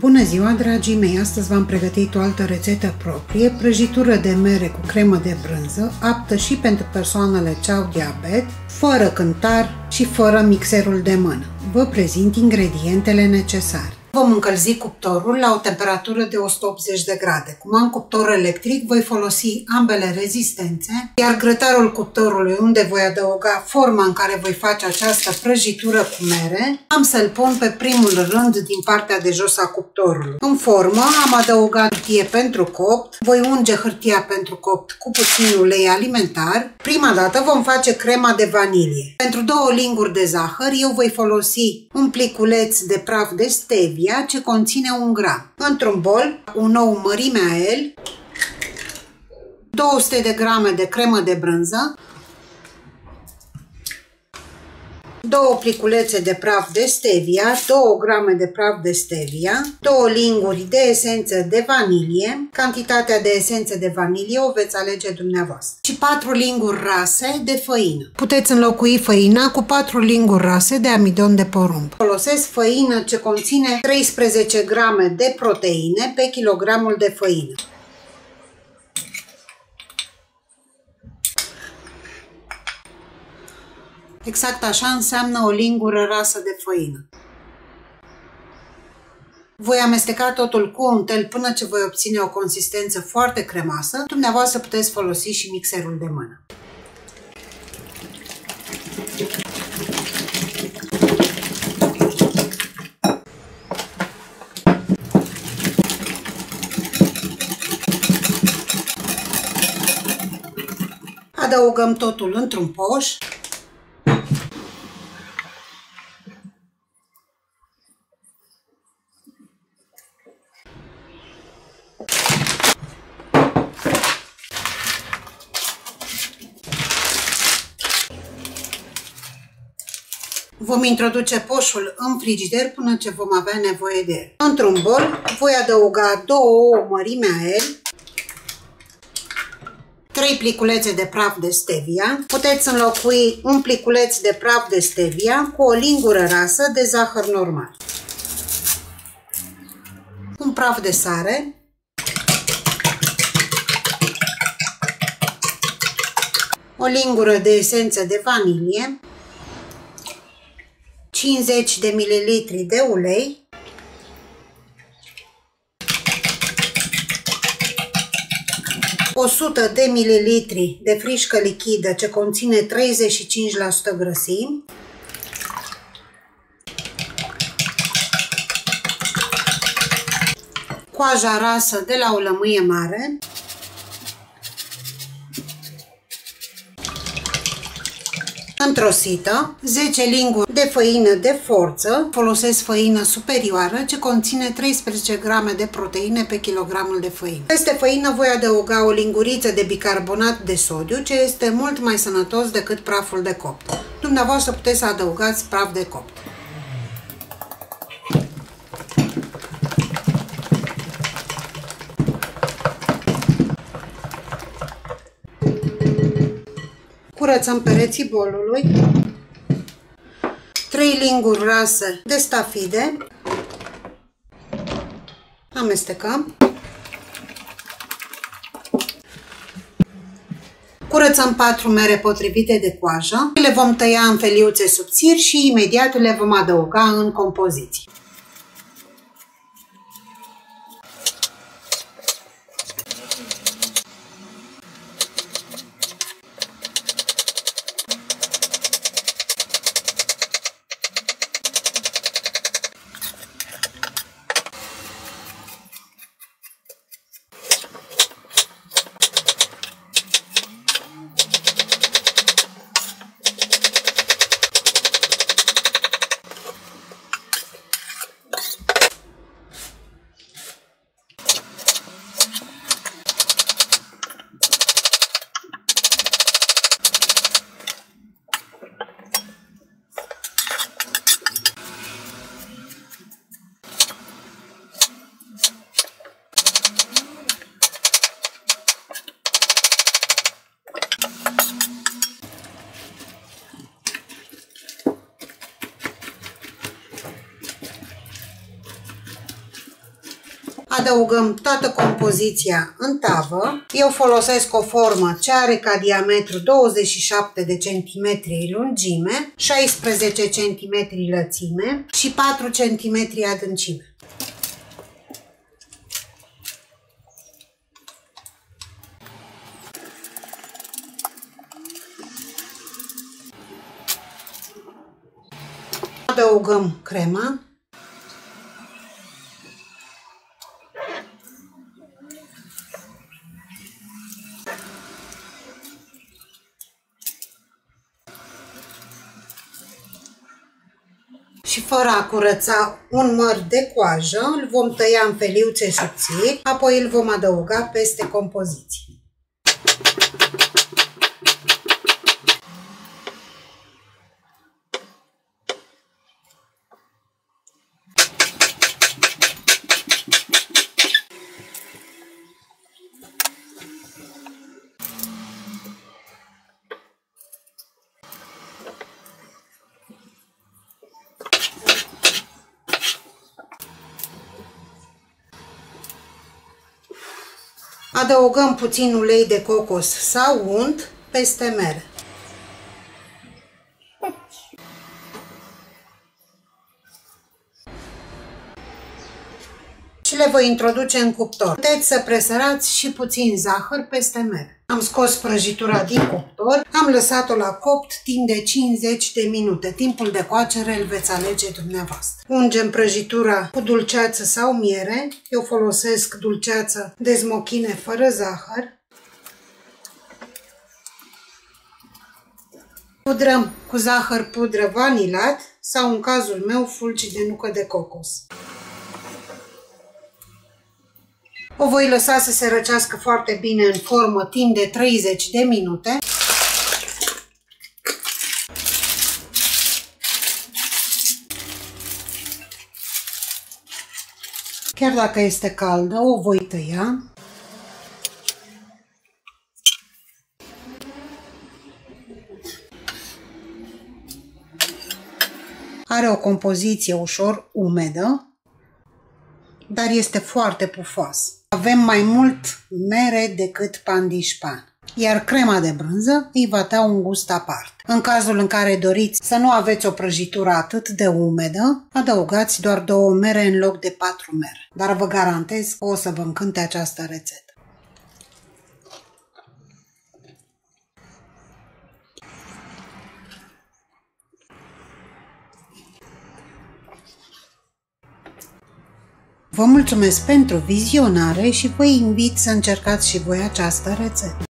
Bună ziua, dragii mei! Astăzi v-am pregătit o altă rețetă proprie, prăjitură de mere cu cremă de brânză, aptă și pentru persoanele ce au diabet, fără cântar și fără mixerul de mână. Vă prezint ingredientele necesare. Vom încălzi cuptorul la o temperatură de 180 de grade. Cum am cuptor electric, voi folosi ambele rezistențe, iar grătarul cuptorului, unde voi adăuga forma în care voi face această prăjitură cu mere, am să-l pun pe primul rând din partea de jos a cuptorului. În formă am adăugat hârtie pentru copt, voi unge hârtia pentru copt cu puțin ulei alimentar. Prima dată vom face crema de vanilie. Pentru 2 linguri de zahăr, eu voi folosi un pliculeț de praf de stevia, ce conține 1 gram. Într-un bol, un ou mărimea L, 200 de grame de cremă de brânză, 2 pliculețe de praf de stevia, 2 grame de praf de stevia, 2 linguri de esență de vanilie. Cantitatea de esență de vanilie o veți alege dumneavoastră. Și 4 linguri rase de făină. Puteți înlocui făina cu 4 linguri rase de amidon de porumb. Folosesc făină ce conține 13 grame de proteine pe kilogramul de făină. Exact așa înseamnă 1 lingură rasă de făină. Voi amesteca totul cu un tel până ce voi obține o consistență foarte cremoasă. Dumneavoastră puteți folosi și mixerul de mână. Adăugăm totul într-un poș. Vom introduce poșul în frigider până ce vom avea nevoie de el. Într-un bol voi adăuga 2 ouă mărimea L, 3 pliculețe de praf de stevia. Puteți înlocui 1 pliculeț de praf de stevia cu 1 lingură rasă de zahăr normal, 1 praf de sare, 1 lingură de esență de vanilie, 50 de ml de ulei, 100 de ml de frișcă lichidă ce conține 35% grăsimi, 1 coajă rasă de la o lămâie mare, 1 sită, 10 linguri de făină de forță, folosesc făină superioară ce conține 13 grame de proteine pe kilogramul de făină. Peste făină voi adăuga 1 linguriță de bicarbonat de sodiu, ce este mult mai sănătos decât praful de copt. Dumneavoastră puteți să adăugați praf de copt. Curățăm pereții bolului, 3 linguri rasă de stafide, amestecăm, curățăm 4 mere potrivite de coajă, le vom tăia în feliuțe subțiri și imediat le vom adăuga în compoziție. Adăugăm toată compoziția în tavă. Eu folosesc o formă ce are ca diametru 27 de cm lungime, 16 cm lățime și 4 cm adâncime. Adăugăm crema. Și fără a curăța un măr de coajă, îl vom tăia în feliuțe subțiri, apoi îl vom adăuga peste compoziție. Adăugăm puțin ulei de cocos sau unt peste mere. Și le voi introduce în cuptor. Puteți să presărați și puțin zahăr peste mere. Am scos prăjitura din cuptor, am lăsat-o la copt timp de 50 de minute. Timpul de coacere îl veți alege dumneavoastră. Ungem prăjitura cu dulceață sau miere. Eu folosesc dulceață de smochine fără zahăr. Pudrăm cu zahăr pudră vanilat sau, în cazul meu, fulgi de nucă de cocos. O voi lăsa să se răcească foarte bine în formă timp de 30 de minute. Chiar dacă este caldă, o voi tăia. Are o compoziție ușor umedă, dar este foarte pufoasă. Avem mai mult mere decât pandișpan, iar crema de brânză îi va da un gust aparte. În cazul în care doriți să nu aveți o prăjitură atât de umedă, adăugați doar 2 mere în loc de 4 mere. Dar vă garantez că o să vă încânte această rețetă. Vă mulțumesc pentru vizionare și vă invit să încercați și voi această rețetă.